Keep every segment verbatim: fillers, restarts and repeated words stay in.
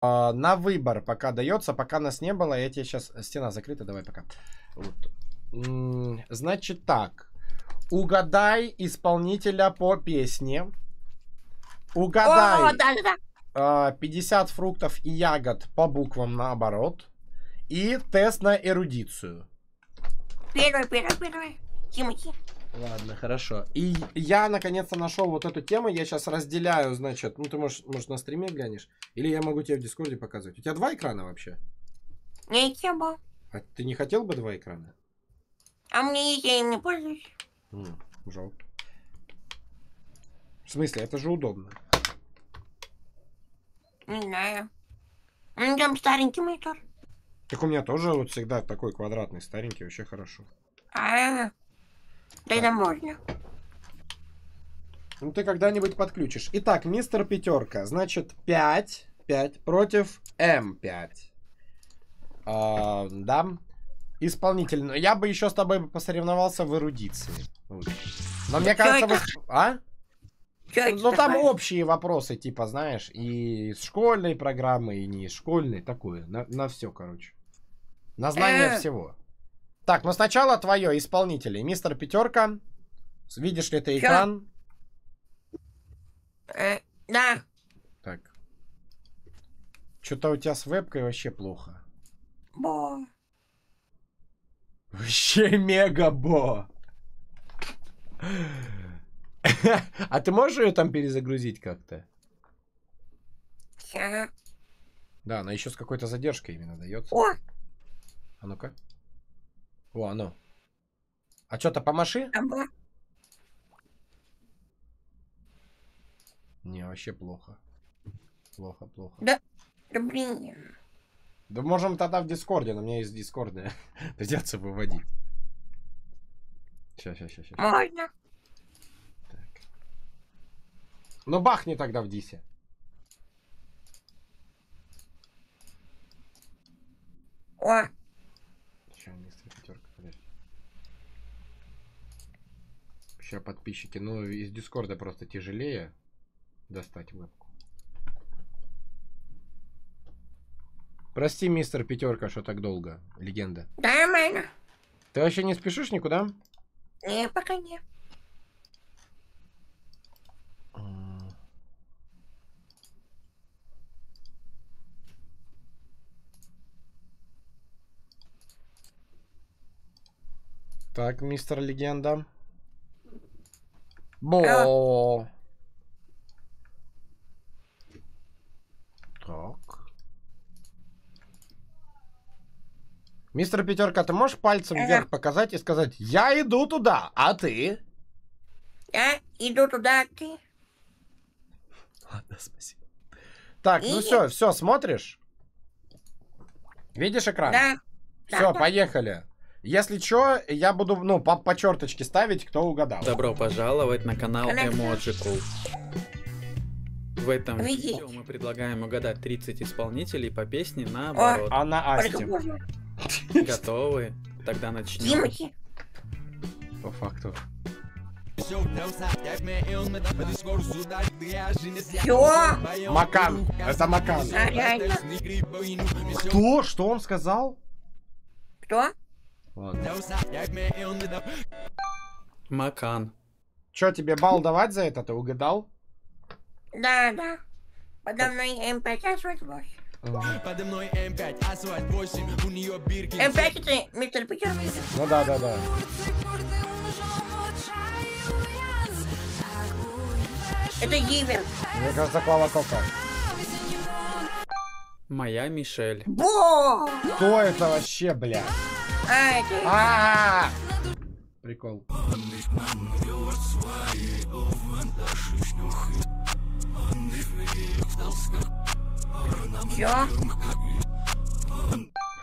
А, на выбор пока дается, пока нас не было. Я тебе сейчас... Стена закрыта, давай пока. Вот. Значит так. Угадай исполнителя по песне. Угадай. О, да, да. пятьдесят фруктов и ягод по буквам наоборот. И тест на эрудицию. Первый, первый, первый. Тимати. Ладно, хорошо. И я наконец-то нашел вот эту тему. Я сейчас разделяю, значит. Ну, ты можешь, может, на стриме глянешь. Или я могу тебе в Дискорде показывать. У тебя два экрана вообще? Не тема. А ты не хотел бы два экрана? А мне я им не пользуюсь. М-м, жалко. В смысле, это же удобно. Не знаю. У меня там старенький монитор. Так у меня тоже вот всегда такой квадратный, старенький, вообще хорошо. А-а-а. Да это можно. Ну ты когда-нибудь подключишь. Итак, мистер Пятерка. Значит, пять пять против эм пять. А, да. Исполнитель. Но я бы еще с тобой посоревновался в эрудиции. Но мне кажется, вы... А? Ну там общие вопросы, типа, знаешь, и из школьной программы, и не из школьной, такое, на, на все, короче. На знание всего. Так, ну сначала твое, исполнители. Мистер Пятерка, видишь ли ты экран? Да. Так. Что-то у тебя с вебкой вообще плохо. Бо. Вообще мега бо. А ты можешь ее там перезагрузить как-то? Да. Да, но еще с какой-то задержкой именно дается. О! А ну-ка. О, а ну. А что-то помаши? Ага. Не, вообще плохо. Плохо, плохо. Да, да блин. Да можем тогда в Дискорде, но мне из Дискорда придется выводить. Сейчас, сейчас, сейчас. Можно. Ну бахни тогда в дисе. О. Сейчас, мистер Пятерка, подожди. Сейчас, подписчики. Ну, из Дискорда просто тяжелее достать вебку. Прости, мистер Пятерка, что так долго. Легенда. Да, нормально. Ты вообще не спешишь никуда? Не, пока не. Так, мистер Легенда. Бо. Так. Мистер Пятерка, ты можешь пальцем вверх показать и сказать: я иду туда, а ты? Я иду туда, а ты? Ладно, спасибо. Так, ну все, все, смотришь? Видишь экран? Да. Все, поехали. Если чё, я буду, ну, по, по черточке ставить, кто угадал. Добро пожаловать на канал Эмоджи. В этом видео мы предлагаем угадать тридцать исполнителей по песне наоборот. О, Анна Асти. Готовы? Тогда начнем. По факту. Чё? Макан. Это Макан. Кто? Что он сказал? Кто? Ладно. Макан. Чё, тебе балл давать за это? Ты угадал? Да, да. Подо мной эм пять, асфальт восемь. Подо мной эм пять, асфальт восемь. У неё бирки. эм пять это мистер Пятерка. Ну да, да, да. Это Гивер. Мне кажется, Клава Кока. Моя Мишель. Бо! Кто это вообще, бля? А-а-а! Прикол. Чё?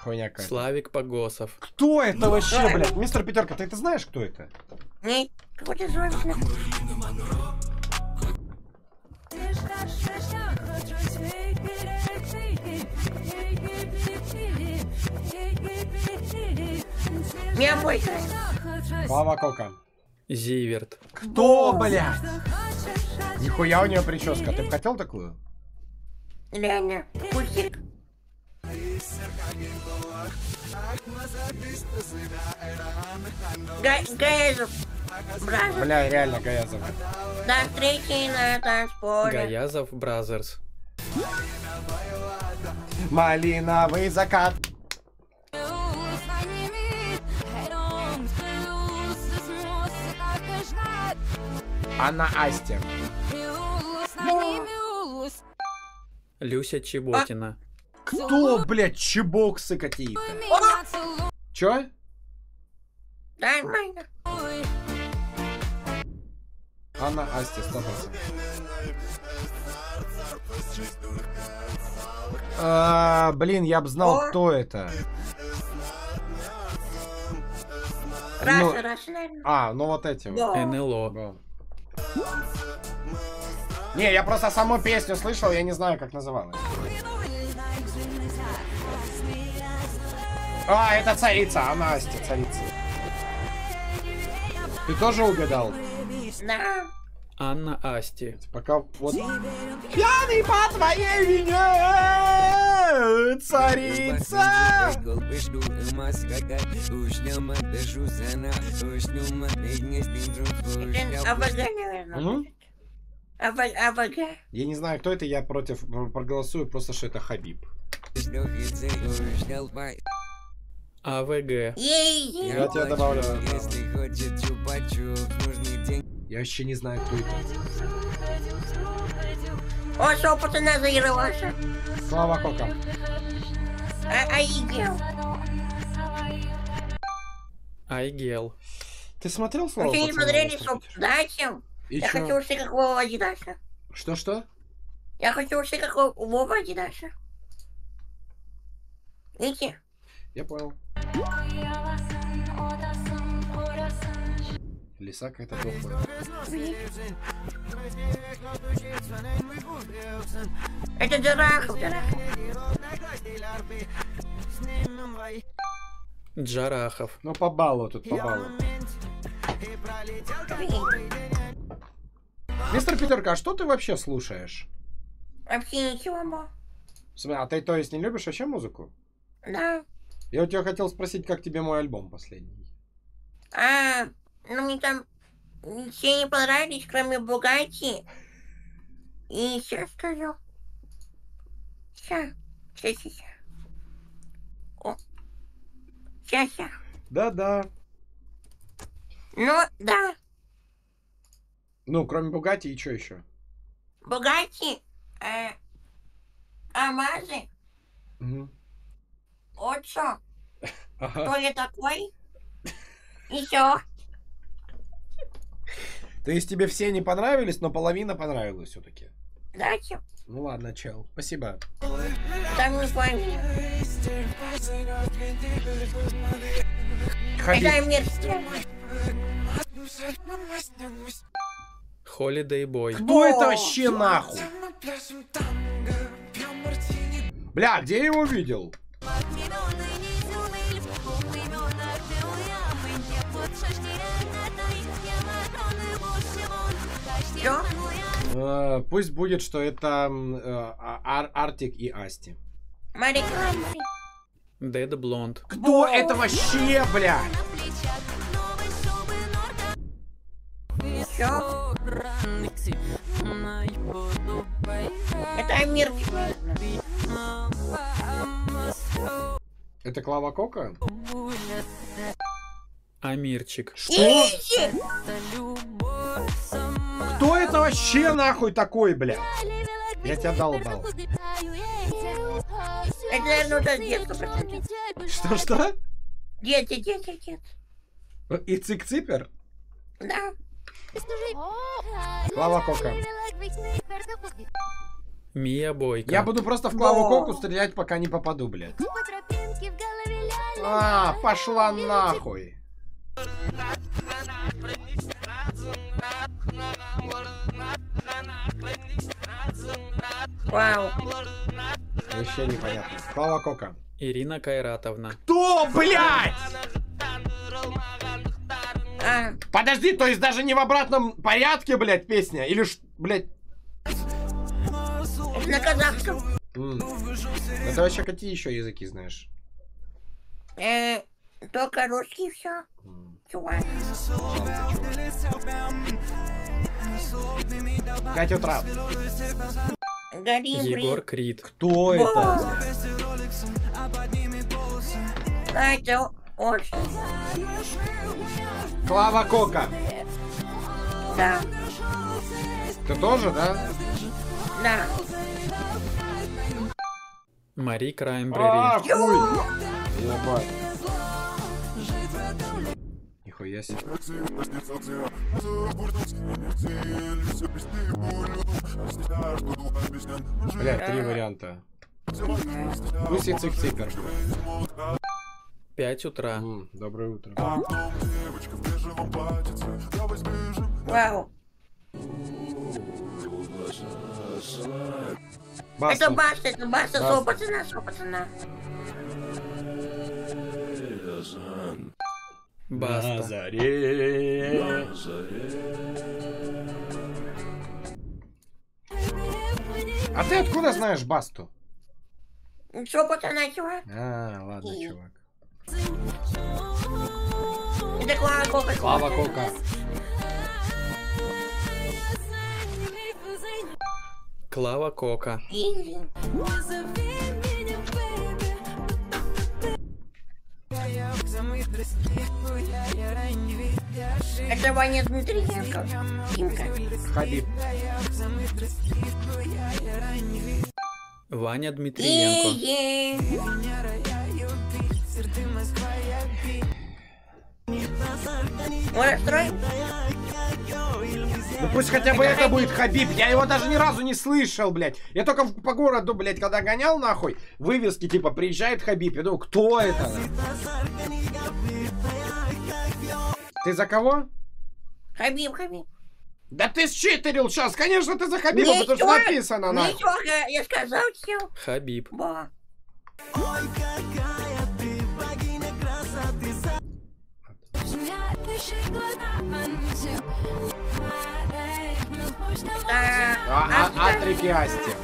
Хуйняка. Славик Погосов. Кто это вообще, блядь? Мистер Пятерка, ты это знаешь, кто это? Нет, какой-то звонок. Мямой. Клава Кока. Зиверт. Кто, блядь? Нихуя у нее прическа. Ты бы хотел такую? Ляня, кусик. Гаязов. Бразерс. Бля, реально Гаязов. До встречи на танцполе. Гаязов Бразерс. Малиновый закат. Анна Асти. Люся Чеботина. А? Кто, блядь, чебоксы какие-то? А? Чё? Нормально. Анна Асти, сто процентов. А, блин, я б знал, О? кто это. Ну... Раша, Раша, а, ну вот эти. Да. НЛО. Да. Не, я просто саму песню слышал, я не знаю, как называлась. А, это царица, она Асти, царица. Ты тоже угадал? Да. Анна Асти. Пока вот... Пьяный по твоей вине, царица! Ну? Я не знаю, кто это, я против проголосую, просто что это Хабиб. АВГ. Я тебя добавляю. Я вообще не знаю, кто это. О, что, пацана заигрывался? Клава Кока. Айгел. Айгел. Ты смотрел Славу Пацана? Вы не смотрели, что... Зачем? И я чё? Хочу усы, как Вова Адидаса. Что-что? Я хочу усы, как Вова Адидаса. Видите? Я понял. Лиса какая-то добрая. Это Джарахов, Джарахов. Джарахов. Ну по баллу тут, по баллу. Мистер Пятерка, а что ты вообще слушаешь? Вообще ничего, ма. А ты, то есть, не любишь вообще музыку? Да. Я у тебя хотел спросить, как тебе мой альбом последний? А, ну мне там все не понравились, кроме Бугатти. И сейчас скажу. Сейчас, сейчас, сейчас. О. Сейчас, сейчас. Да-да. Ну, да. Ну, кроме Бугатти и что еще? Бугатти, э, Амазы, угу. Отцо, ага. Кто я такой, и все. То есть тебе все не понравились, но половина понравилась все-таки? Да, чел. Ну ладно, чел, спасибо. Там не понял. Holiday Boy. Кто это вообще нахуй? Бля, где я его видел? Uh, пусть будет, что это uh, Артик и Асти. Dead Blonde. Кто это вообще, бля? Это Амирчик. Это Клава Кока? Амирчик. Что? Кто это вообще нахуй такой, бля? Я тебя долбал. Что-что? Дед, дед, дед, дед. И цик-ципер? Да. Клава Кока. Мия Бойко. Я буду просто в Клаву Коку стрелять, пока не попаду, блядь. А, пошла нахуй. Вау. Вообще непонятно. Клава Кока. Ирина Кайратовна. Кто, блядь? Подожди, то есть даже не в обратном порядке, блядь, песня? Или ж, блядь... На казахском. Ну ты вообще какие еще языки знаешь? Э, только русский все. Катя Трав. Егор Крид. Кто это? Катя. Клава Кока. Да. Ты тоже, да? Да. Мари Краймбрери. Нихуя себе. Бля, три варианта. Гуси цик-цикер. Пять утра. Mm, доброе утро. Вау. Баста. Это Баста, это Баста, со пацана, со пацана. Баста. На заре. На заре. А ты откуда знаешь Басту? Что, пацана, чувак? А, ладно, И... чувак. Это Клава Кока. Клава Кока. Клава Кока. Это Ваня Дмитриенко. Хабиб. Ваня Дмитриенко. Ну пусть хотя бы это будет Хабиб. Я его даже ни разу не слышал, блядь. Я только по городу, блядь, когда гонял, нахуй, вывески типа приезжает Хабиб. Я думаю, кто это? Ты за кого? Хабиб, Хабиб. Да ты считерил сейчас, конечно, ты за Хабиба, ничего, потому что написано, нахуй. Ничего, я сказал все. Хабиб. Ба. Ой, какая ты богиня красоты. Артик и Асти.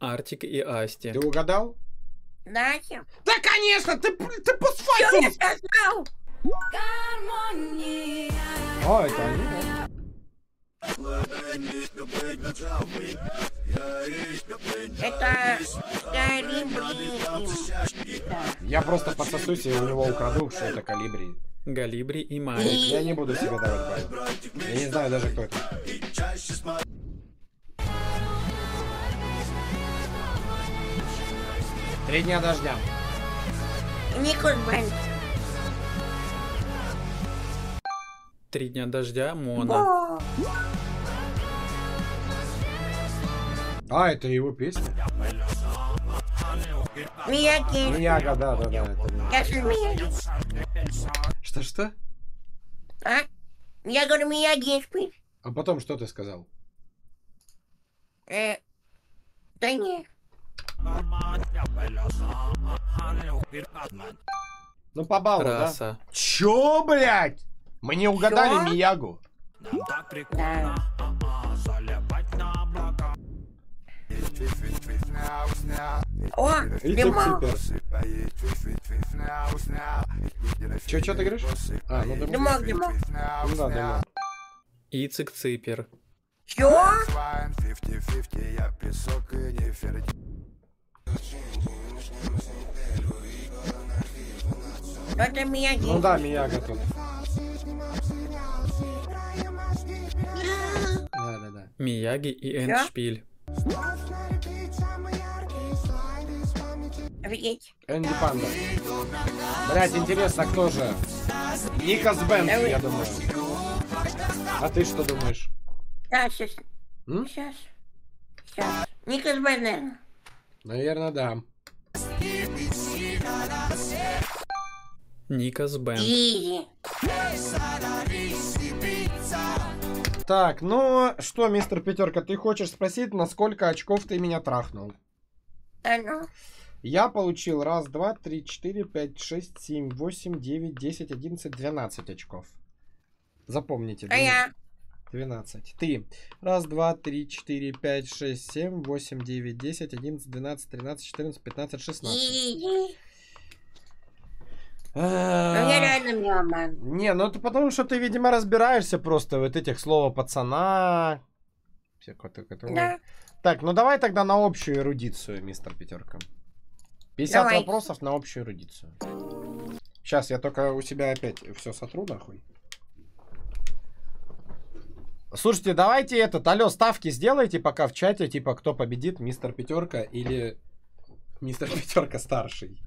Артик и Асти. Ты угадал? Да, да конечно, ты, ты по сфальсу. О, это они. Это... Я просто подсосусь и у него украду, что это Колибри. Колибри и Марик. Я не буду себе давать бай. Я не знаю даже, кто это. Три дня дождя. Николай Иванович. Три дня дождя, Мона. А, это его песня. Мияги. Мияги, да, да, да. Это... Мияги. Что, что? А? Я говорю, Мияги, Эндшпиль. А потом что ты сказал? Э, да не. Ну, по баллу, да? Чё, блядь? Мы не угадали Чё? Миягу. Да. О, лимон. Че, че ты говоришь? А, ну лимон, лимон. Ну да, да. Ицик Ципер. Че? Это Мияги. Ну да, Мияга тут. Да, да, да. Мияги и Эндшпиль. Энди Панда. Блять, интересно, кто же? Ника с Бензи, я думаю. А ты что думаешь? Да, сейчас. М? Сейчас. Сейчас. Ника с Бензи, наверное. Наверное, да. Ника с Бензи. Так, ну что, мистер Пятерка, ты хочешь спросить, на сколько очков ты меня трахнул? Алло. Я получил раз, два, три, четыре, пять, шесть, семь, восемь, девять, десять, одиннадцать, двенадцать очков. Запомните. А я? двенадцать. Ты. Раз, два, три, четыре, пять, шесть, семь, восемь, девять, десять, одиннадцать, двенадцать, тринадцать, четырнадцать, пятнадцать, шестнадцать. А... Я реально меломан. Не, ну это потому, что ты, видимо, разбираешься просто вот этих слов пацана. Все коты, которые... да. Так, ну давай тогда на общую эрудицию, мистер Пятерка. пятьдесят давай. Вопросов на общую эрудицию. Сейчас я только у себя опять все сотру нахуй. Слушайте, давайте этот, алло, ставки сделайте пока в чате, типа, кто победит, мистер Пятерка или мистер Пятерка старший.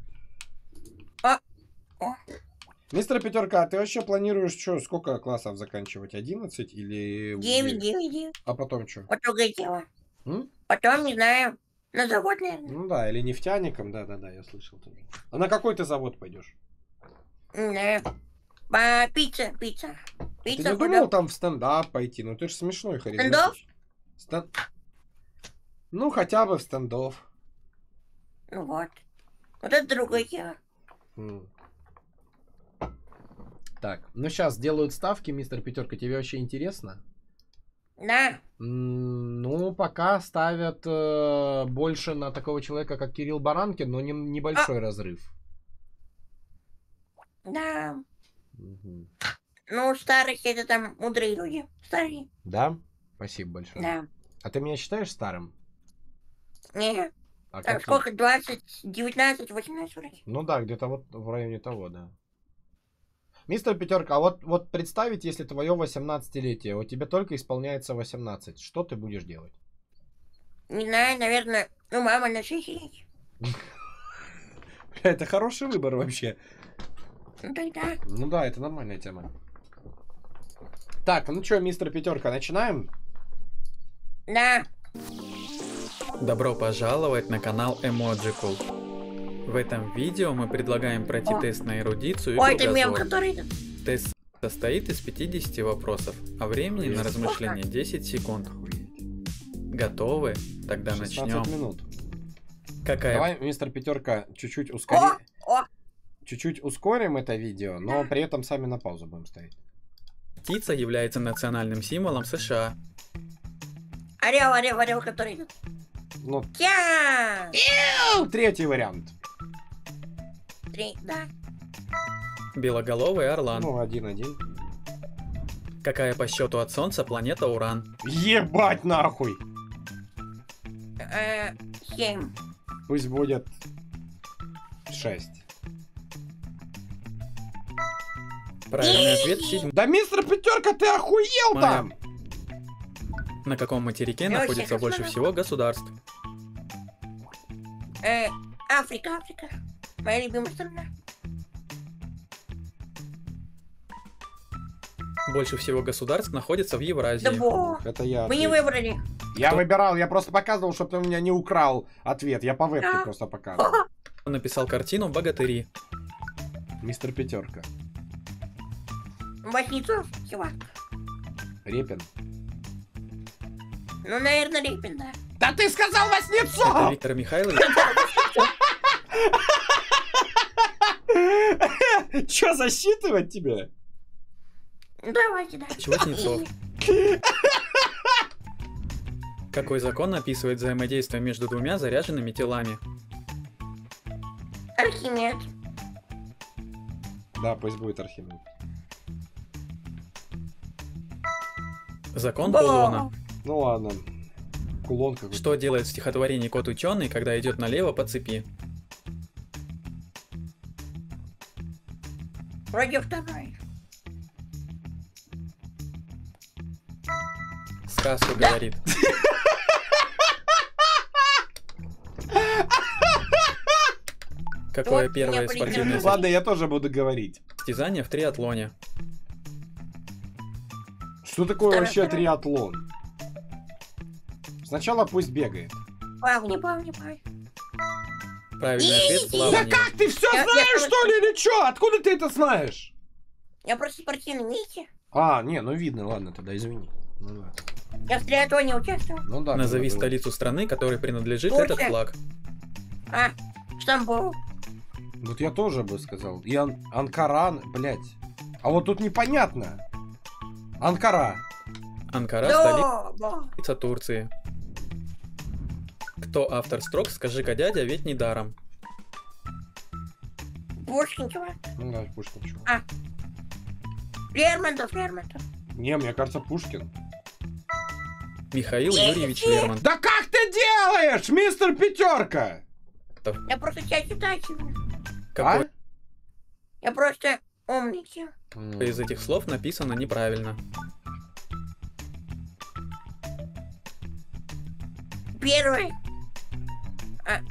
А... О. Мистер Пятерка, а ты вообще планируешь что, сколько классов заканчивать? одиннадцать или... девять, девять, девять. А потом что? Вот другое дело. М? Потом, не знаю, на завод, наверное. Ну да, или нефтяником, да-да-да, я слышал. А на какой ты завод пойдешь? Да. А, пицца, пицца. Пицца. Ты не куда? Думал там в стендап пойти? Ну ты же смешной, харизматичный. Стендов? Стен... Ну хотя бы в стендов. Ну вот. Вот это другое дело. М. Так, ну сейчас делают ставки, мистер Пятерка, тебе вообще интересно? Да. Ну, пока ставят э, больше на такого человека, как Кирилл Баранки, но не, небольшой а... разрыв. Да. Угу. Ну, старость это там мудрые люди, старые. Да? Спасибо большое. Да. А ты меня считаешь старым? Нет. А там сколько? двадцать, девятнадцать, восемнадцать вроде? Ну да, где-то вот в районе того, да. Мистер Пятерка, а вот, вот представить, если твое восемнадцатилетие, у тебя только исполняется восемнадцать, что ты будешь делать? Не знаю, наверное, ну мама на шесть лет. Бля, это хороший выбор вообще. Ну тогда. Ну да, это нормальная тема. Так, ну что, мистер Пятерка, начинаем? Да. Добро пожаловать на канал Эмоджикул. В этом видео мы предлагаем пройти О. тест на эрудицию и Ой, кругозор. Мем, который... Тест состоит из пятидесяти вопросов, а времени Ой, на размышление десять секунд. Готовы? Тогда начнем. Минут. Какая? Давай, мистер Пятерка, чуть-чуть ускорим. Чуть-чуть ускорим это видео, но при этом сами на паузу будем ставить. Птица является национальным символом США. Орел, орел, орел, который... Ну... Третий вариант. Да. Белоголовый орлан. Ну, один-один. Какая по счету от Солнца планета Уран? Ебать нахуй! Э-э, семь. Пусть будет шесть. Правильный ответ семь. Да, мистер Пятерка, ты охуел Май. Там! На каком материке Я находится больше смотрю. Всего государств? Э-э, Африка, Африка. Моя любимая страна. Больше всего государств находится в Евразии. Да это я. Мы ответ. Не выбрали. Я Кто? Выбирал, я просто показывал, чтобы ты у меня не украл ответ. Я по вебке а? Просто показывал. Он написал картину «Богатыри». Мистер Пятерка. Васнецов, чувак. Репин. Ну, наверное, Репин, да. Да ты сказал Васнецов! Это Виктор Михайлович. Чё, засчитывать тебе? Давайте, да. Чего Васнецов? Какой закон описывает взаимодействие между двумя заряженными телами? Архимед. Да, пусть будет Архимед. Закон Кулона. Ну ладно. Кулон какой-то. Что делает в стихотворении «Кот ученый», когда идет налево по цепи? Вроде второй. Сказку да? говорит. Какое первое спортивное... Ладно, я тоже буду говорить. Состязание в триатлоне. Что такое вообще триатлон? Сначала пусть бегает. Плавни, плавни, плавни. Правильный ответ плавание. Да как ты все знаешь, что ли, или что? Откуда ты это знаешь? Я просто спортивный митинг. А, не, ну видно, ладно, тогда извини. Ну, я в триатлоне участвовал. Ну, да, назови столицу страны, которой принадлежит Турция. Этот флаг. А, Стамбул. Вот я тоже бы сказал. И Ан Анкара, блядь. А вот тут непонятно. Анкара. Анкара, да, столица да. Турции. Кто автор строк «Скажи-ка, дядя, ведь не даром»? Пушкинчева. Ну да, Пушкинчева. А. Лермонтов, Лермонтов. Не, мне кажется, Пушкин. Михаил Юрьевич Лермонтов. Да как ты делаешь, мистер Пятерка? Я просто тебя читаю. Какой? А? Я просто умный. Из этих слов написано неправильно. Первый. А.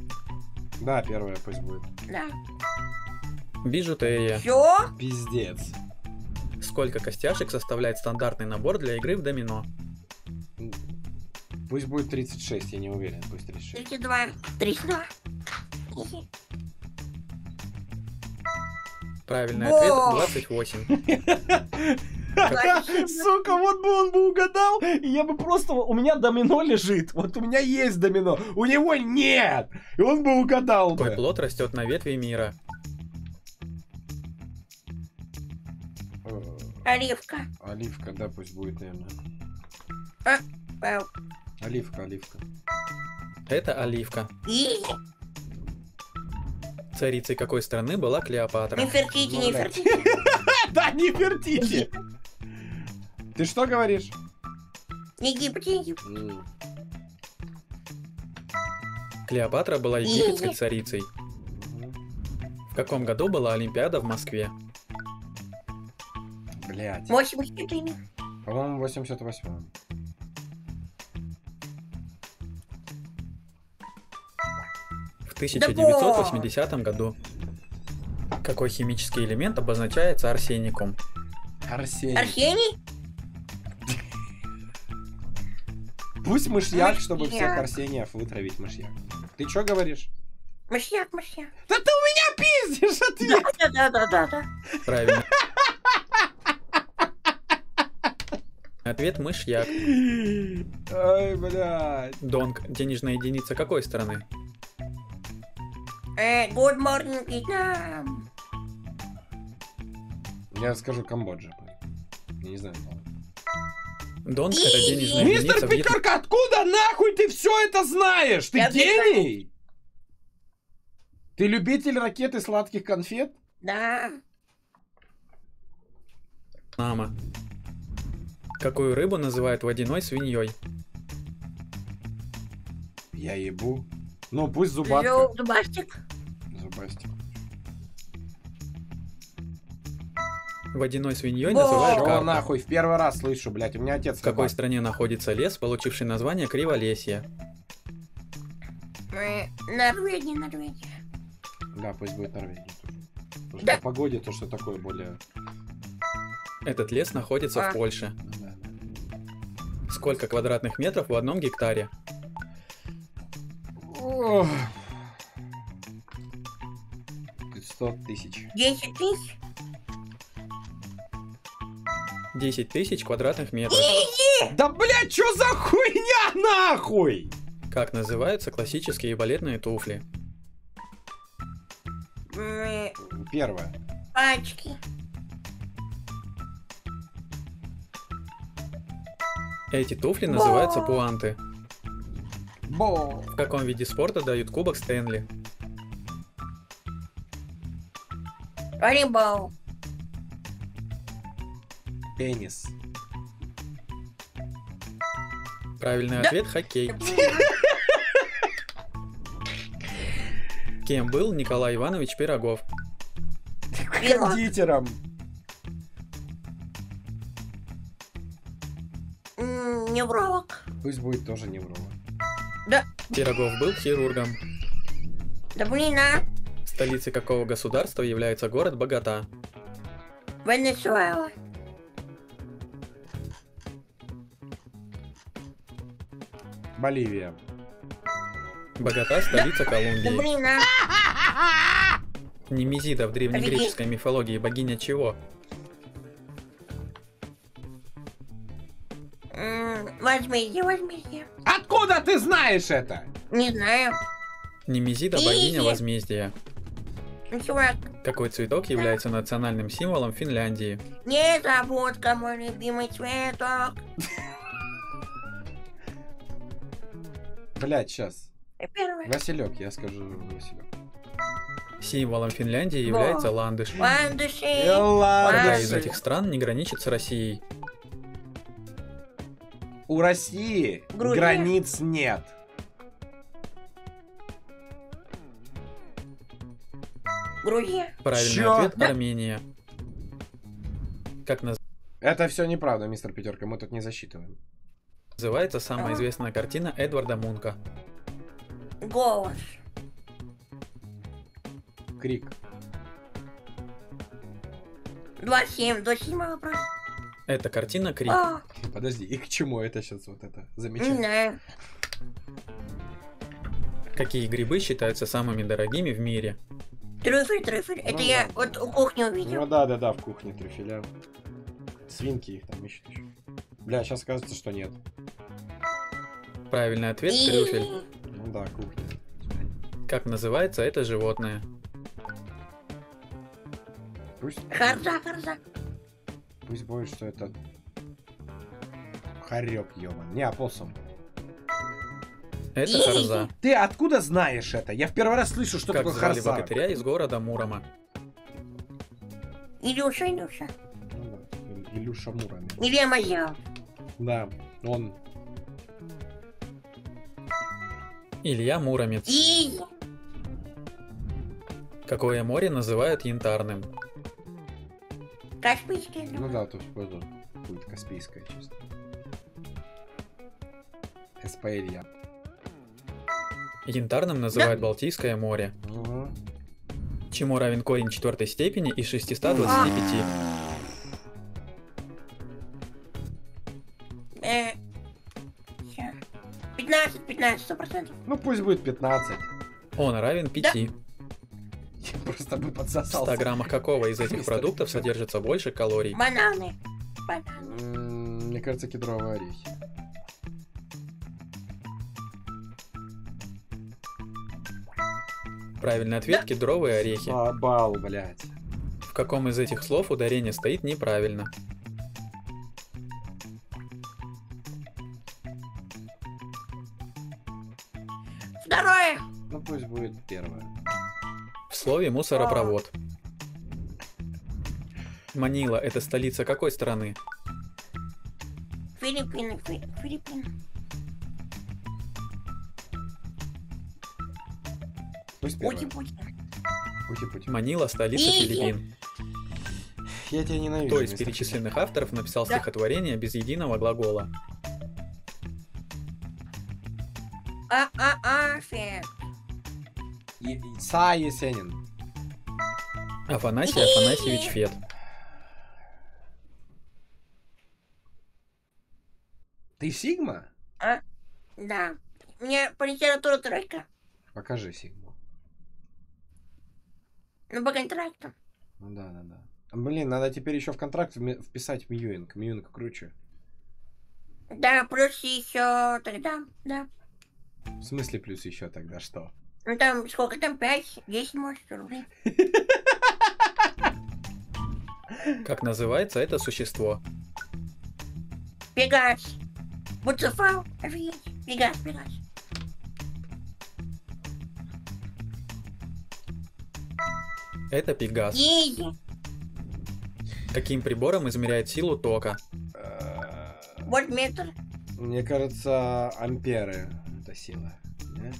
Да, первая пусть будет. Да. Бижутерия. Все? Пиздец. Сколько костяшек составляет стандартный набор для игры в домино? Пусть будет тридцать шесть, я не уверен. Пусть тридцать шесть. тридцать два. тридцать два. Правильный Бо! Ответ двадцать восемь. Сука, вот бы он бы угадал, и я бы просто... У меня домино лежит. Вот у меня есть домино. У него нет. И он бы угадал бы. Какой плод растет на ветви мира? Оливка. Оливка, да, пусть будет, наверное. А, Павел. Оливка, оливка. Это оливка. И? Царицей какой страны была Клеопатра? Нефертити, Нефертити. Да, Нефертити. Ты что говоришь? Египет, Египет. Клеопатра была египетской царицей. В каком году была Олимпиада в Москве? Блядь. По-моему, восемьдесят восьмом. В тысяча девятьсот восьмидесятом году. Какой химический элемент обозначается арсеником? Арсеник. Арсений? Пусть мышьяк, чтобы всех арсениев вытравить мышьяк. Ты чё говоришь? Мышьяк, мышьяк. Да ты у меня пиздишь ответ! Да-да-да-да-да. Правильно. Ответ мышьяк. Ой, блядь. Донг, денежная единица какой страны? Э, good morning, Vietnam. Я скажу Камбоджа. Я не знаю. Донг это денежная единица. Мистер Пятерка, откуда нахуй ты все это знаешь? Ты гений? Ты любитель ракет и сладких конфет? Да. Мама. Какую рыбу называют водяной свиньей? Я ебу. Ну, пусть зубатка. Зубастик. Зубастик. Водяной свиньей называют карпа. О, нахуй, в первый раз слышу, блядь, у меня отец. В какой стране находится лес, получивший название Криволесье? Норвегия, Норвегия. Да, пусть будет Норвегия. Потому что по погоде то, что такое более... Этот лес находится в Польше. Сколько квадратных метров в одном гектаре? пятьсот тысяч. десять тысяч. десять тысяч квадратных метров. Да блять, что за хуйня нахуй? Как называются классические балетные туфли? Первое. Пачки. Эти туфли называются пуанты. Бо. В каком виде спорта дают кубок Стэнли? Рибал. Теннис. Правильный да. Ответ – хоккей. Кем был Николай Иванович Пирогов? Кондитером. Невролог. Пусть будет тоже невролог. Да. Пирогов был хирургом. Да блин, а? Столицей какого государства является город Богота? Венесуэла. Боливия. Богота столица да. Колумбии. Да блин, а? Немезида в древнегреческой мифологии богиня чего? Возьмите, возьмите. Откуда ты знаешь это? Не знаю. Немезида богиня возмездия. Чувак. Какой цветок является национальным символом Финляндии? Не забудь, мой любимый цветок. Блять, сейчас. Василек, я скажу Василек. Символом Финляндии является ландыш. Ландыши. Какая из этих стран не граничит с Россией? У России Грузия. Границ нет. Грузия. Правильный Чё? Ответ да. Армения. Как наз... Это все неправда, мистер Пятерка, мы тут не засчитываем. Называется самая известная картина Эдварда Мунка. Голос. Крик. двадцать семь, двадцать семь вопрос. Это картина Крик. А. Подожди, и к чему это сейчас вот это замечание? Какие грибы считаются самыми дорогими в мире? Трюфель, трюфель. Ну, это да. Я вот у кухни увидел. Ну да, да, да, в кухне трюфеля. Свинки их там ищут еще. Бля, сейчас кажется, что нет. Правильный ответ и... трюфель. Ну да, кухня. Как называется это животное? Пусть... Харза, харза. Пусть будет, что это... Хорек, ёман. Не, опоссум. Это харза. Ты откуда знаешь это? Я в первый раз слышу, что как такое харза. Как звали богатыря из города Мурома? Илюша, Илюша. Ну, да. Илюша Мурома. Илья Мазял. Да, он... Илья Муромец. И... Какое море называют янтарным? Каспийское. Ну да, то есть будет Каспийское чисто. СПЛ. Янтарным называют да. Балтийское море. Угу. Чему равен корень четвертой степени из шестисот двадцати пяти? пятнадцать, пятнадцать, сто процентов. Ну пусть будет пятнадцать. Он равен пяти. Да. Я просто бы подсосался. В ста граммах какого из этих продуктов содержится больше калорий? Бананы. Бананы. Мне кажется, кедровые орехи. Правильный ответ да. Кедровые орехи. Обал, блядь. В каком из этих слов ударение стоит неправильно? Второе. Ну пусть будет первое. В слове мусоропровод. Манила — это столица какой страны? Филиппины. Филиппины. Пути-пути. Манила — столица Филиппин. Я тебя ненавижу. Кто из перечисленных авторов написал да. стихотворение без единого глагола? А-а-а, Фет. Са Есенин. Афанасий Афанасьевич Фет. Ты Сигма? А? Да. Мне по литературе тройка. Покажи Сигму. Ну, по контракту. Ну да, да, да. Блин, надо теперь еще в контракт вписать Мьюинг. Мьюинг круче. Да, плюс еще тогда, да. В смысле плюс еще тогда что? Ну там сколько там, пять, десять, может, рублей. Как называется это существо? Пегас. Буцефал, офигеть. Пегас, пегас. Это пегас. Каким прибором измеряет силу тока? Вольтметр. Мне кажется, амперы. Это сила. Нет?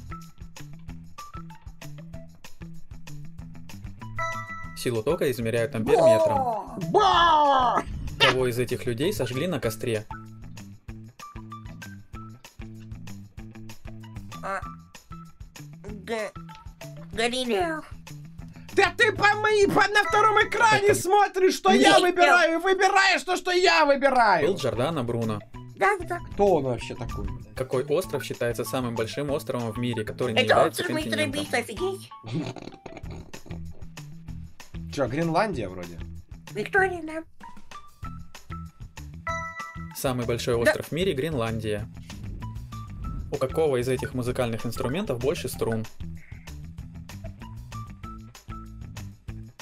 Силу тока измеряют амперметром. Кого из этих людей сожгли на костре? А... Г... Галилео. Да ты по моей, по, на втором экране это... смотришь, что Нет, я выбираю, и выбираешь то, что я выбираю. Был Джордана Бруно. Да, да. Кто он вообще такой? Какой остров считается самым большим островом в мире, который не это является континентом? Это остров Мистер Пятерка, офигеть. Че, Гренландия вроде? Виктория, да. Самый большой остров да. в мире — Гренландия. У какого из этих музыкальных инструментов больше струн?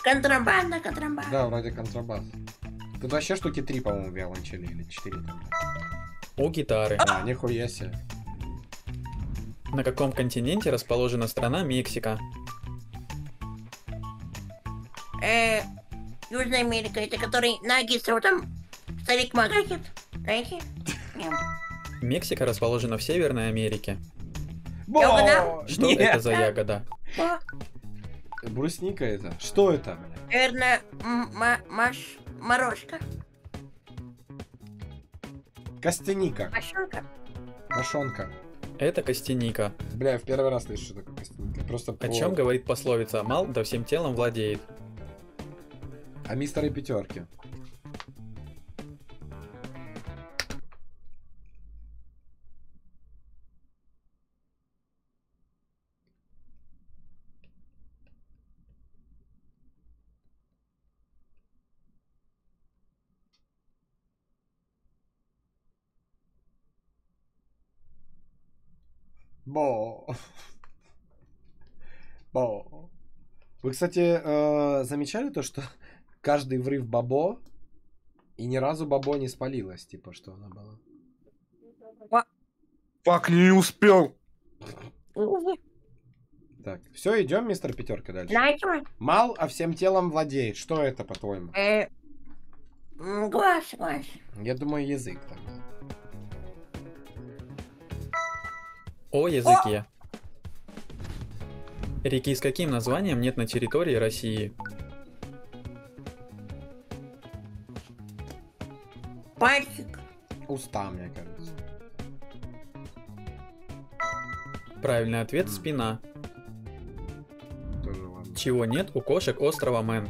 Контрабанда, контрабанда. Да, вроде контрабас. Тут вообще штуки три, по-моему, виолончели или четыре там. У гитары. А, нихуя себе. На каком континенте расположена страна Мексика? Э, Южная Америка, это который на Агистру там старик магазит, знаете? Мексика расположена в Северной Америке. Ягода? Что Нет. это за ягода? Бо. Брусника это. Что это? Наверное, маш морожка. Костяника. Мошонка. Мошонка. Это костяника. Бля, я в первый раз слышу, что такое костяника. Просто О по... чем говорит пословица? Мал да всем телом владеет. О мистере Пятерке. Бо. Бо. Вы, кстати, э, замечали то, что каждый врыв бабо, и ни разу бабо не спалилась, типа, что она была? Фак, Фак не успел. Так, все, идем, мистер Пятерка, дальше. Мал, а всем телом владеет. Что это, по-твоему? Э, глаз, глаз. Я думаю, язык тогда. О языке. О! Реки с каким названием нет на территории России? Пальчик. Уста, мне кажется. Правильный ответ — спина. Тоже ладно. Чего нет у кошек острова Мэн?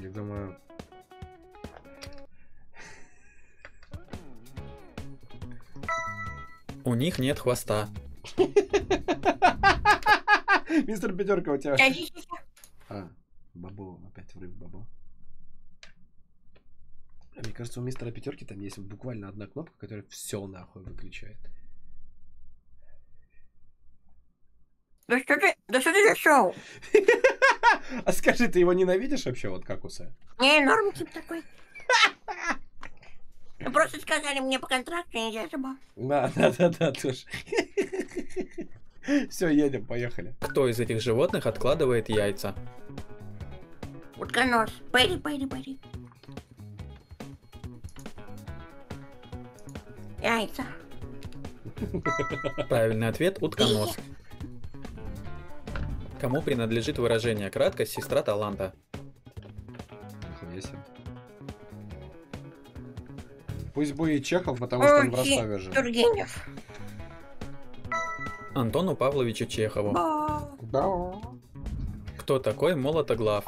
Я думаю... У них нет хвоста. Мистер Пятерка, у тебя... А, бабо, опять врыв бабо. Мне кажется, у мистера Пятерки там есть буквально одна кнопка, которая все нахуй выключает. Да что ты, да что ты зашел? А скажи, ты его ненавидишь вообще, вот Какуса? Не, норм тип такой. Просто сказали мне по контракту, и я забыл. Да, да, да, да, тоже. Все, едем, поехали. Кто из этих животных откладывает яйца? Утконос. Бери, бери, бери. Яйца. Правильный ответ — утконос. Кому принадлежит выражение «краткость — сестра таланта»? Пусть будет Чехов, потому что он в Ростове же. Тургенев. Антону Павловичу Чехову. Да. Кто такой Молотоглав?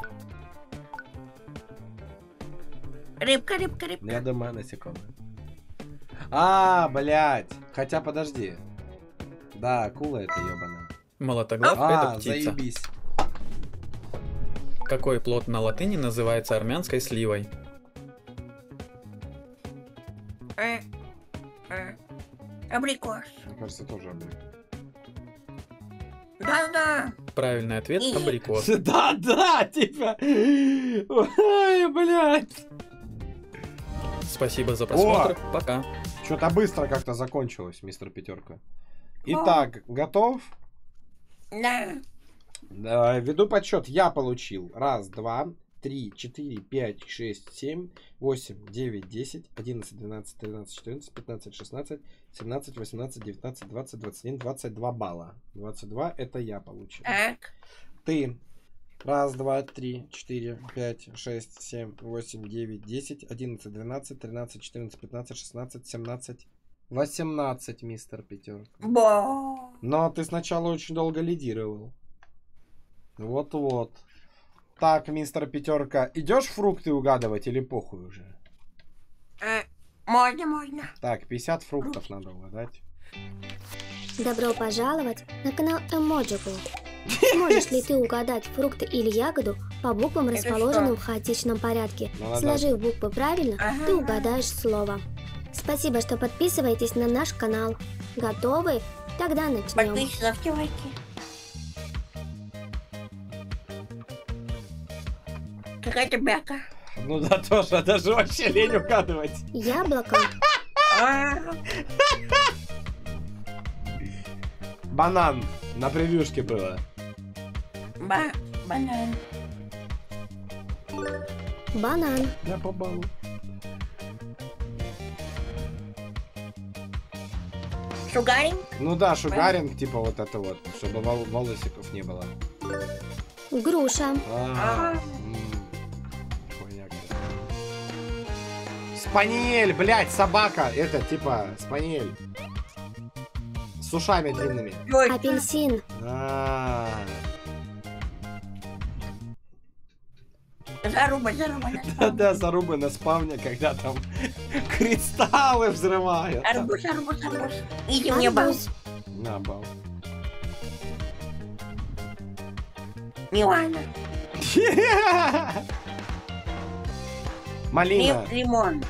Рыбка, рыбка, рыбка. Я думаю, насекомые. А, блядь. Хотя, подожди. Да, акула это ебаная. Молотоглав — а, это птица. Заебись. Какой плод на латыни называется армянской сливой? Э, э, абрикос. Мне кажется, тоже абрикос. Да-да. Правильный ответ — абрикос. Да-да, типа. Ой, блядь. Спасибо за просмотр. О! Пока. Что-то быстро как-то закончилось, мистер Пятерка. Итак, О. готов? Да. Да. Веду подсчет. Я получил. Раз, два. три, четыре, пять, шесть, семь, восемь, девять, десять, одиннадцать, двенадцать, тринадцать, четырнадцать, пятнадцать, шестнадцать, семнадцать, восемнадцать, девятнадцать, двадцать, двадцать два балла. двадцать два это я получил. Так. Ты. раз, два, три, четыре, пять, шесть, семь, восемь, девять, десять, одиннадцать, двенадцать, тринадцать, четырнадцать, пятнадцать, шестнадцать, семнадцать, восемнадцать, мистер Пятерка. Ба! Но ты сначала очень долго лидировал. Вот-вот. Так, мистер Пятерка, идешь фрукты угадывать или похуй уже? Э, можно, можно. Так, пятьдесят фруктов надо угадать. Добро пожаловать на канал Эмоджи. Можешь ли ты угадать фрукты или ягоду по буквам, расположенным в хаотичном порядке? Сложив буквы правильно, ты угадаешь слово. Спасибо, что подписываетесь на наш канал. Готовы? Тогда начнем. Подписывайтесь, лайки. Какая-то бяка. Ну да, тоже, даже вообще лень угадывать. Яблоко. Банан. На превьюшке было. Ба банан. Банан. Я попал. Шугаринг? Ну да, шугаринг, типа вот это вот, чтобы вол волосиков не было. Груша. А -а -а. Спаниель, блядь, собака. Это типа спаниель. С ушами длинными. Апельсин. А -а -а. Заруба, заруба. Да-да, заруба на спавне, когда там кристаллы взрывают. Арбуз, арбуз, арбуз. Иди мне бал. На бал. Милана. Малина. Лимон.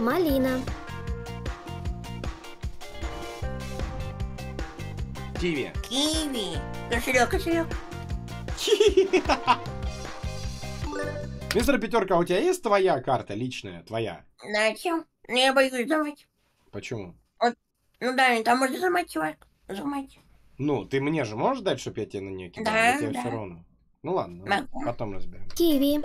Малина. Киви. Киви. Кошелек, кошелек. Мистер Пятерка, у тебя есть твоя карта личная, твоя? Зачем? Ну я боюсь взломать. Почему? Вот, ну да, там можно взломать, чувак. Взломать. Ну, ты мне же можешь дать, чтобы я тебе на нее кидал? Да, да. Все равно. Ну ладно, Могу. Потом разберем. Киви.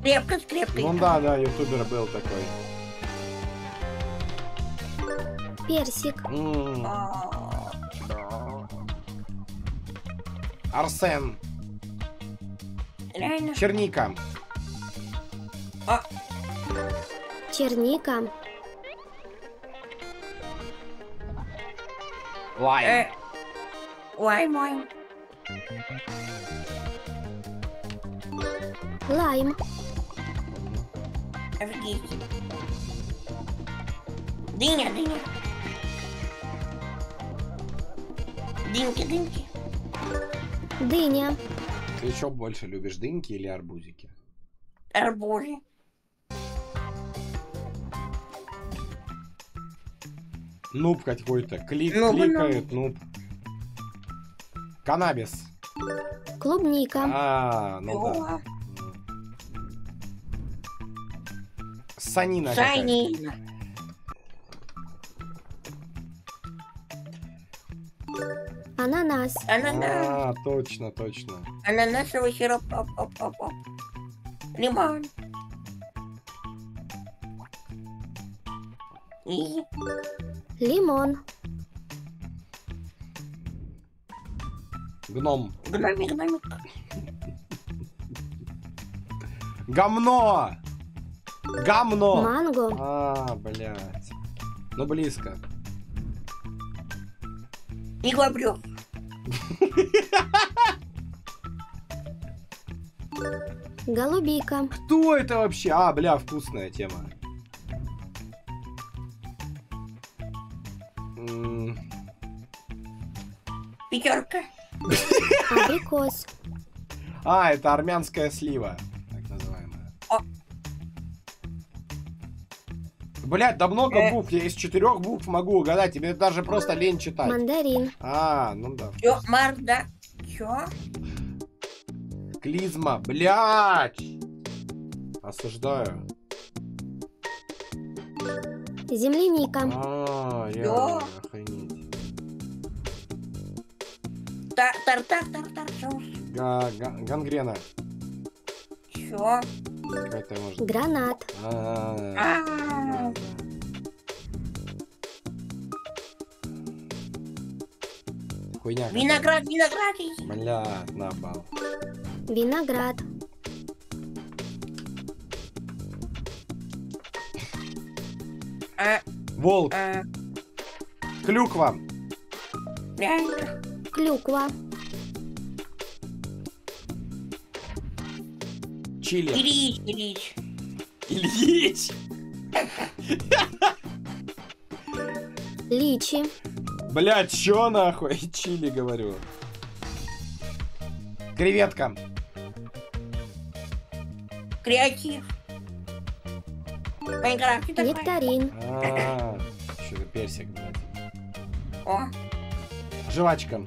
Скрепка, скрепка. Ну да, да, ютубер был такой. Персик. М-м. Арсен. Реально? Черника. А. Черника. Лайм. Э. Лайм, лайм. Лайм. Дыня, дыня. Дыньки, дыньки. Дыня. Ты еще больше любишь, дыньки или арбузики? Арбузы. Нуб какой-то. Клик, нуб, кликает нуб. нуб. Каннабис. Клубника. А, ну О. да. Санина. Санина. Ананас. Ананас. А, точно, точно. Ананасовый сироп. Оп, оп, оп, оп. Лимон. И... Лимон. Гном. Гномик, гномик. Гомно. Гамно. Манго. А, блядь. Ну, близко. Не говорю. Голубика. Кто это вообще? А, бля, вкусная тема. Пятерка. Абрикос. А, это армянская слива. Так называемая. О. Блять, да много э. букв, я из четырех букв могу угадать, тебе даже просто лень читать. Мандарин. А, ну да. Чё, марда? Чё? Клизма, блять! Осуждаю. Земляника. А, реально, охренеть. Тар-тар-тар-тар-тар-соус. Гангрена. Чё? Может... Гранат. А -а -а. А -а -а. Хуйня. Виноград, виноград. Бля, напал. Виноград. А -а. Волк. А -а. Клюква. Реально. Клюква. Чили. Ильич, Ильич. Ильич. Личи. Бля, чё нахуй? Чили, говорю. Креветка. Креатив. Нектарин. А, что-то персик, блядь. О. Жвачка.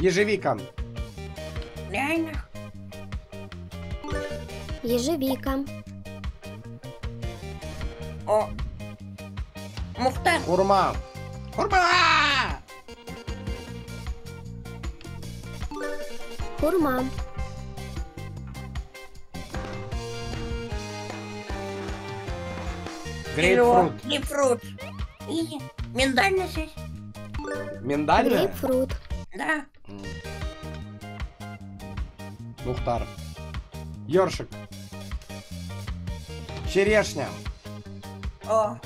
Ежевика. Реально. Ежевика. О. Мухтар. Курма. Курма. Курма. Грейпфрут. Грейпфрут. И миндальная шесть. Миндальная? Грейпфрут. Да. Мухтар. Ёршик. Черешня. О.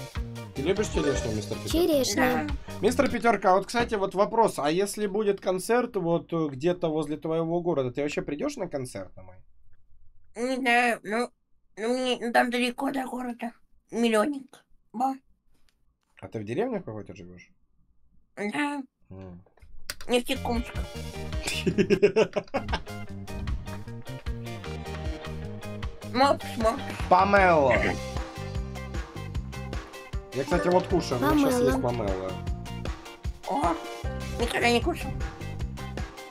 Ты любишь черешню, мистер Пятерка? Черешня. Да. Мистер Пятерка, вот, кстати, вот вопрос. А если будет концерт вот где-то возле твоего города, ты вообще придешь на концерт на мой? Не знаю, ну, ну там далеко до города. Миллионник. Ба. А ты в деревне какой-то живешь? Да. М. Нефтекумск. Мопс, мопс. Помело. Я, кстати, вот кушаю. У меня сейчас есть помело. О, никогда не кушал.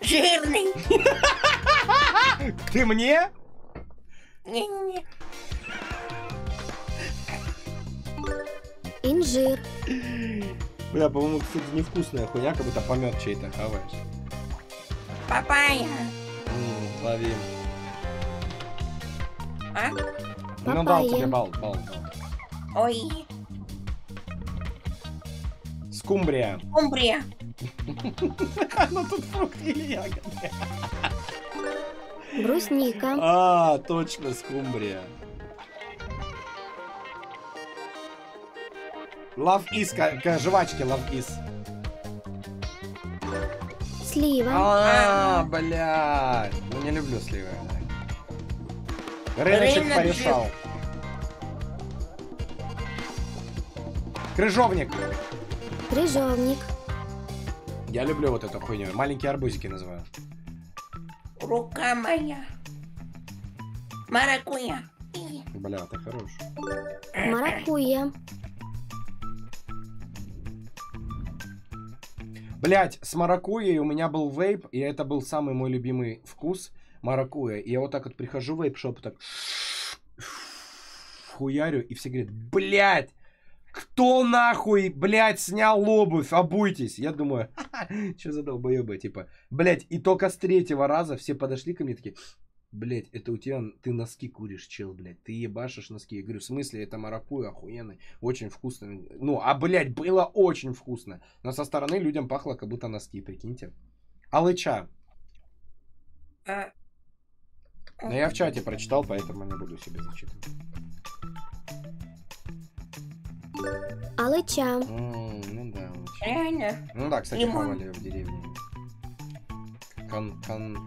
Жирный. Ты мне? Не-не-не. Инжир. Бля, по-моему, кстати, невкусная хуйня, как будто помет чей-то хаваешь. Папайя. Ммм, лови. А? Ну дал тебе бал, бал, бал. Ой. Скумбрия. Скумбрия. Ну тут фрукты или ягоды. Брусника. А, точно, скумбрия. Лав-ис, к жвачке лав-ис. Слива. А, блядь. Ну не люблю сливы. Рыночек порешал. Крыжовник. Крыжовник. Я люблю вот эту хуйню. Маленькие арбузики называю. Рука моя. Маракуйя. Бля, ты хорош. Маракуйя. Блять, с маракуйей у меня был вейп, и это был самый мой любимый вкус маракуйя. И я вот так вот прихожу в вейп-шоп, так хуярю, и все говорят, блять, кто нахуй, блять, снял обувь, обуйтесь. Я думаю, что за долбоебы, типа, блять, и только с третьего раза все подошли ко мне такие, блять, это у тебя, ты носки куришь, чел, блять, ты ебашишь носки. Я говорю, в смысле, это маракуйя охуенный, очень вкусный. Ну, а, блять, было очень вкусно. Но со стороны людям пахло, как будто носки, прикиньте. Алыча. А... Но я в чате прочитал, поэтому не буду себе зачитывать. Алыча. Ну да, алыча. Ну да, кстати, хавали в деревне. Кан-кан...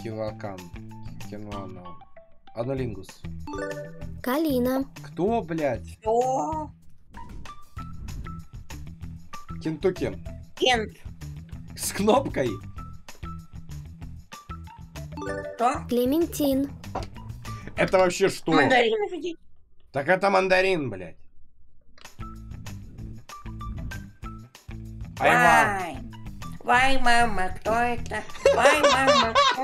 Кивакан. Кинуана. Анолингус. Калина. Кто, блядь? Кто? Кентукки. Кент. С кнопкой. Кто? Клементин. Это вообще что? Мандарин. Так это мандарин, блядь. Айван. Вай, мама, кто это? Вай, мама, кто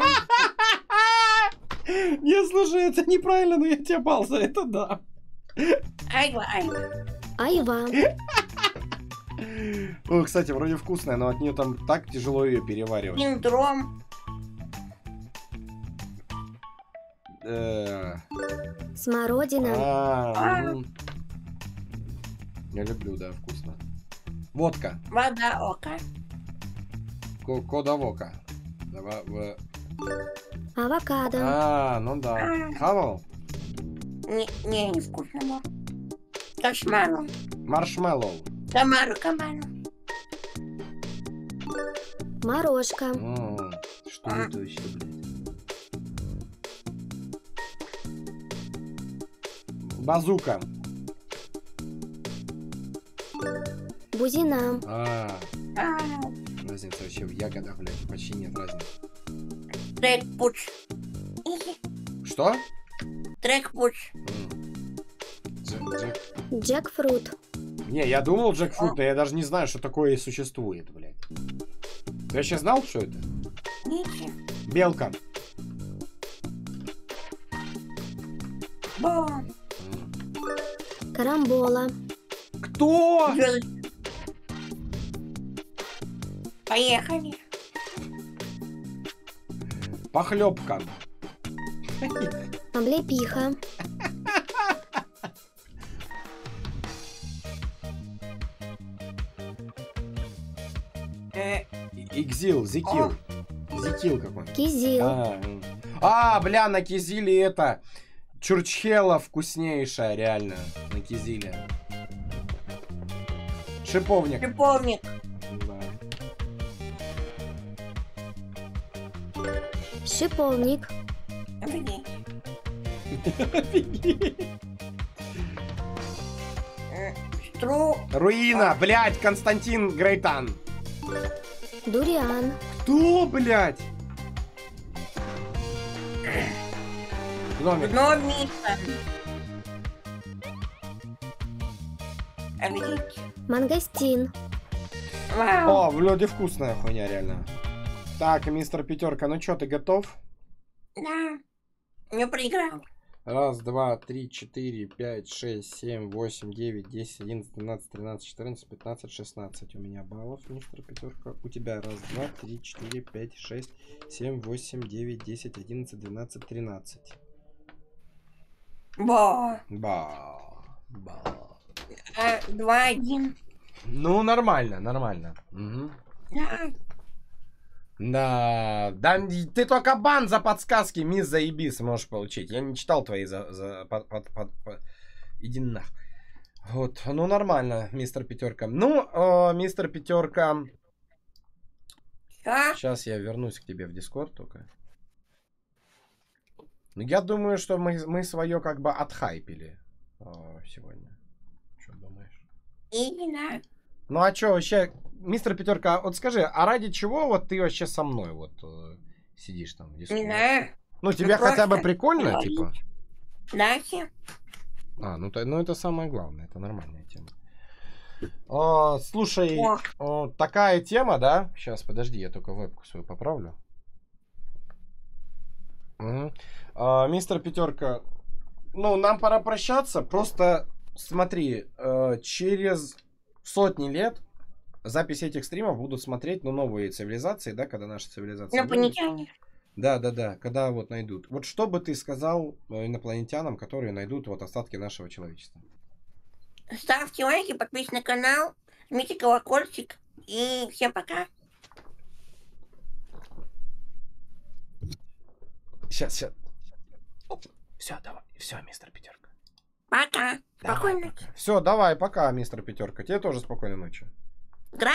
это? Не, слушай, это неправильно, но я тебе бал за это, да. Айва, айва. Айва. О, кстати, вроде вкусная, но от нее там так тяжело ее переваривать. Синдром. Смородина. Я люблю, да, вкусно. Водка. Вода, ока. Кодавока. Авокадо. А, ну да. Хавал? Не, не, не вкусно. Маршмеллоу. Маршмеллоу. Тамару, камару. Морожка. О, что а. Это еще, блядь? Базука. Бузина. А. А. Разница вообще в ягодах, блядь, почти нет разницы. Трекпуч. Что? Трекпуч. Джекфрут. Не, я думал джекфрут, но я даже не знаю, что такое существует, блядь. Ты вообще знал, что это? Белка. Ба. Карамбола. Кто? Звезд... Поехали. Похлебка. Облепиха. Икзил, зикил. Зикил какой-то. Кизил. А, а, бля, на кизиле это. Чурчхела вкуснейшая, реально. На кизиле. Шиповник. Шиповник. Да. Шиповник. Руина, блядь, Константин Грейтан. Дуриан. Кто, блядь? Гномик. Мангостин. О, в лёде вкусная хуйня, реально. Так, мистер Пятерка, ну чё, ты готов? Да. Не проиграл. Раз, два, три, четыре, пять, шесть, семь, восемь, девять, десять, одиннадцать, двенадцать, тринадцать, четырнадцать, пятнадцать, шестнадцать. У меня баллов, мистер Пятерка. У тебя раз, два, три, четыре, пять, шесть, семь, восемь, девять, десять, одиннадцать, двенадцать, тринадцать. Ба. Ба. Ба. Два, один. Ну, нормально, нормально. Угу. Да. Да, да, ты только бан за подсказки, мисс Заебис, можешь получить. Я не читал твои за... за под, под, под, под... Иди нах. Вот, ну нормально, мистер Пятерка. Ну, э, мистер Пятерка... А? Сейчас я вернусь к тебе в Дискорд только. Я думаю, что мы, мы свое как бы отхайпили э, сегодня. Что думаешь? Именно. Ну а чё вообще, мистер Пятерка, вот скажи, а ради чего вот ты вообще со мной вот э, сидишь там в дискорде? Да. Ну тебе ну, хотя бы прикольно, говорить. Типа? Да, все. А, ну, то, ну это самое главное, это нормальная тема. О, слушай, о, такая тема, да? Сейчас, подожди, я только вебку свою поправлю. Угу. А, мистер Пятерка, ну нам пора прощаться, просто смотри, через... сотни лет записи этих стримов будут смотреть, ну, новые цивилизации, да, когда наша цивилизация... Инопланетяне. Да, да, да, когда вот найдут. Вот что бы ты сказал инопланетянам, которые найдут вот остатки нашего человечества? Ставьте лайки, подписывайтесь на канал, жмите колокольчик, и всем пока. Сейчас, сейчас. Все, давай, все, мистер Пятерка. Пока. Давай, спокойной ночи. Пока. Все, давай, пока, мистер Пятерка. Тебе тоже спокойной ночи. Гра...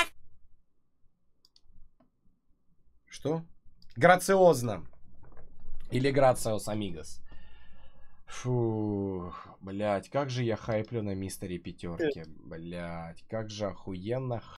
Что? Грациозно. Или грациос амигос. Фух, блядь, как же я хайплю на мистере Пятерке. Блядь, как же охуенно хайплю.